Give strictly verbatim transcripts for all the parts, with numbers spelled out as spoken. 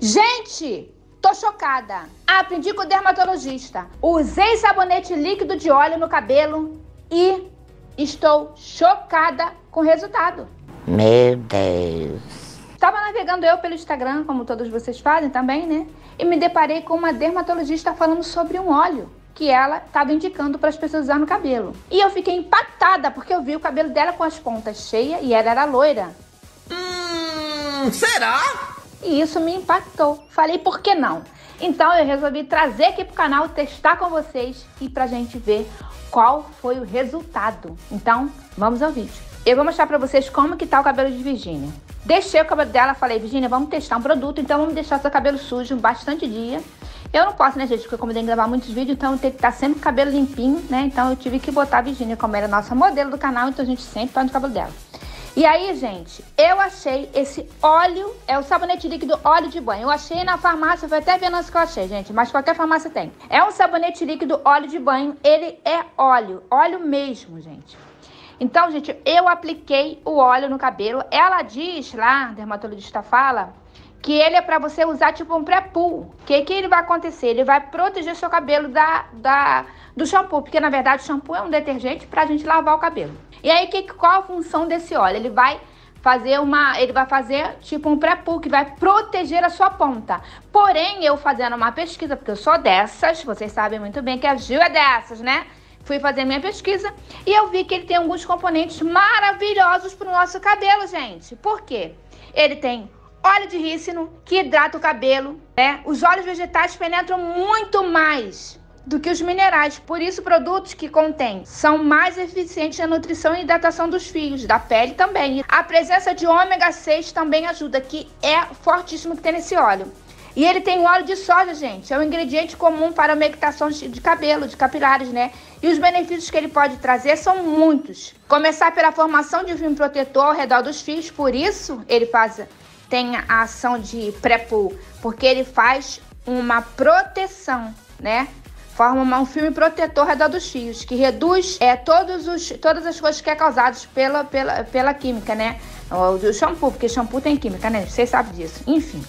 Gente, tô chocada. Aprendi com o dermatologista. Usei sabonete líquido de óleo no cabelo e estou chocada com o resultado. Meu Deus. Estava navegando eu pelo Instagram, como todos vocês fazem também, né? E me deparei com uma dermatologista falando sobre um óleo que ela estava indicando para as pessoas usar no cabelo. E eu fiquei impactada porque eu vi o cabelo dela com as pontas cheias e ela era loira. Hum, será? E isso me impactou. Falei, por que não? Então eu resolvi trazer aqui pro canal, testar com vocês e pra gente ver qual foi o resultado. Então, vamos ao vídeo. Eu vou mostrar pra vocês como que tá o cabelo de Virgínia. Deixei o cabelo dela, falei, Virgínia, vamos testar um produto, então vamos deixar seu cabelo sujo bastante dia. Eu não posso, né, gente, porque eu comecei a gravar muitos vídeos, então eu tenho que estar sempre com o cabelo limpinho, né? Então eu tive que botar a Virgínia, como era a nossa modelo do canal, então a gente sempre faz o cabelo dela. E aí, gente, eu achei esse óleo, é o sabonete líquido óleo de banho. Eu achei na farmácia, foi até ver onde que eu achei, gente, mas qualquer farmácia tem. É um sabonete líquido óleo de banho, ele é óleo, óleo mesmo, gente. Então, gente, eu apliquei o óleo no cabelo. Ela diz lá, a dermatologista fala, que ele é pra você usar tipo um pré-pool. O que que ele vai acontecer? Ele vai proteger seu cabelo da, da, do shampoo, porque na verdade o shampoo é um detergente pra gente lavar o cabelo. E aí, que, qual a função desse óleo? Ele vai fazer uma, ele vai fazer tipo um pré-pool que vai proteger a sua ponta. Porém, eu fazendo uma pesquisa, porque eu sou dessas, vocês sabem muito bem que a Gil é dessas, né? Fui fazer minha pesquisa e eu vi que ele tem alguns componentes maravilhosos para o nosso cabelo, gente. Por quê? Ele tem óleo de rícino, que hidrata o cabelo, né? Os óleos vegetais penetram muito mais do que os minerais. Por isso, produtos que contêm são mais eficientes na nutrição e hidratação dos fios, da pele também. A presença de ômega seis também ajuda, que é fortíssimo que tem nesse óleo. E ele tem óleo de soja, gente. É um ingrediente comum para humectação de cabelo, de capilares, né? E os benefícios que ele pode trazer são muitos. Começar pela formação de um filme protetor ao redor dos fios. Por isso, ele faz, tem a ação de pré-pool. Porque ele faz uma proteção, né? Forma um filme protetor ao redor dos fios. Que reduz é, todos os, todas as coisas que é causadas pela, pela, pela química, né? O shampoo, porque shampoo tem química, né? Vocês sabem disso. Enfim.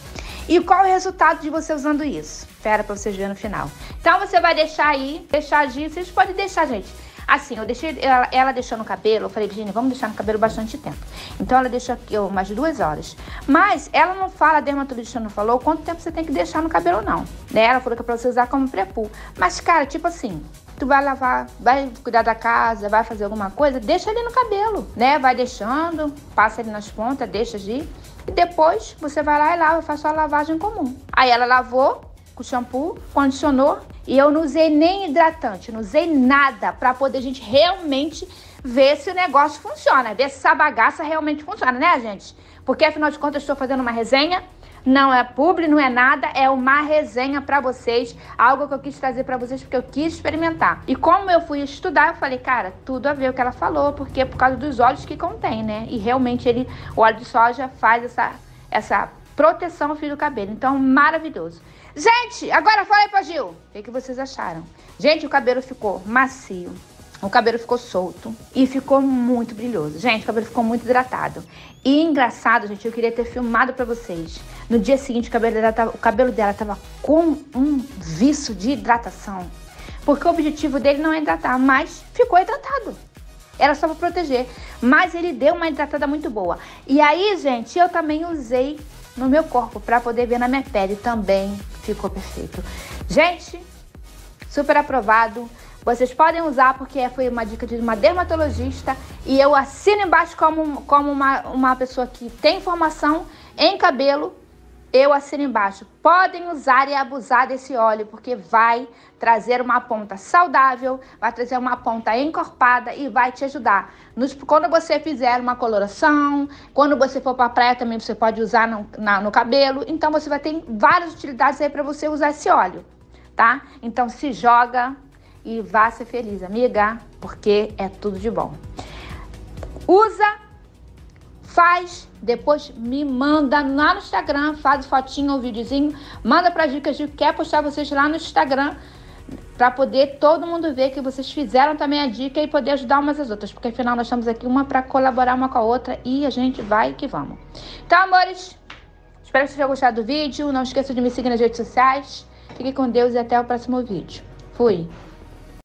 E qual é o resultado de você usando isso? Espera pra vocês verem no final. Então você vai deixar aí, deixar agir. Vocês podem deixar, gente. Assim, eu deixei, ela, ela deixou no cabelo. Eu falei, Virgínia, vamos deixar no cabelo bastante tempo. Então ela deixou aqui, ó, umas duas horas. Mas ela não fala, a dermatologista não falou quanto tempo você tem que deixar no cabelo, não. Né? Ela falou que é pra você usar como pré-pool. Mas, cara, tipo assim, tu vai lavar, vai cuidar da casa, vai fazer alguma coisa, deixa ali no cabelo, né? Vai deixando, passa ali nas pontas, deixa agir. E depois você vai lá e lava, faz sua lavagem comum. Aí ela lavou com shampoo, condicionou. E eu não usei nem hidratante, não usei nada pra poder a gente realmente ver se o negócio funciona. Ver se essa bagaça realmente funciona, né, gente? Porque afinal de contas eu estou fazendo uma resenha. Não é publi, não é nada, é uma resenha pra vocês. Algo que eu quis trazer pra vocês porque eu quis experimentar. E como eu fui estudar, eu falei, cara, tudo a ver o que ela falou. Porque é por causa dos óleos que contém, né? E realmente ele, o óleo de soja faz essa, essa proteção ao fio do cabelo. Então, maravilhoso. Gente, agora fala aí pra Gil. O que, que vocês acharam? Gente, o cabelo ficou macio. O cabelo ficou solto e ficou muito brilhoso. Gente, o cabelo ficou muito hidratado. E engraçado, gente, eu queria ter filmado pra vocês. No dia seguinte, o cabelo dela tava, o cabelo dela tava com um viço de hidratação. Porque o objetivo dele não é hidratar, mas ficou hidratado. Era só pra proteger. Mas ele deu uma hidratada muito boa. E aí, gente, eu também usei no meu corpo pra poder ver na minha pele. Também ficou perfeito. Gente, super aprovado. Vocês podem usar porque foi uma dica de uma dermatologista e eu assino embaixo como, como uma, uma pessoa que tem formação em cabelo, eu assino embaixo. Podem usar e abusar desse óleo porque vai trazer uma ponta saudável, vai trazer uma ponta encorpada e vai te ajudar. Nos, quando você fizer uma coloração, quando você for pra praia também você pode usar no, na, no cabelo. Então você vai ter várias utilidades aí pra você usar esse óleo, tá? Então se joga. E vá ser feliz, amiga, porque é tudo de bom. Usa, faz, depois me manda lá no Instagram, faz fotinho ou videozinho, manda para dicas de quer postar vocês lá no Instagram para poder todo mundo ver que vocês fizeram também a dica e poder ajudar umas às outras, porque afinal nós estamos aqui uma para colaborar uma com a outra e a gente vai que vamos. Então, amores, Espero que você tenha gostado do vídeo. Não esqueça de me seguir nas redes sociais. Fique com Deus e até o próximo vídeo. Fui!